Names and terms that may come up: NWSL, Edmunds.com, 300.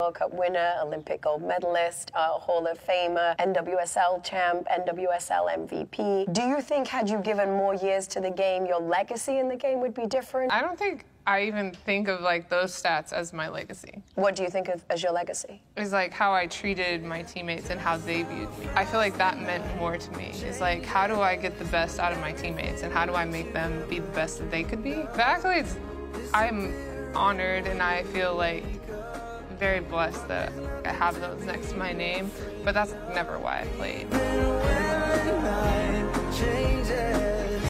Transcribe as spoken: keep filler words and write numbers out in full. World Cup winner, Olympic gold medalist, uh, Hall of Famer, N W S L champ, N W S L M V P. Do you think had you given more years to the game, your legacy in the game would be different? I don't think I even think of like those stats as my legacy. What do you think of as your legacy? It's like how I treated my teammates and how they viewed me. I feel like that meant more to me. It's like, how do I get the best out of my teammates and how do I make them be the best that they could be? The accolades, I'm honored and I feel like very blessed that I have those next to my name, but that's never why I played.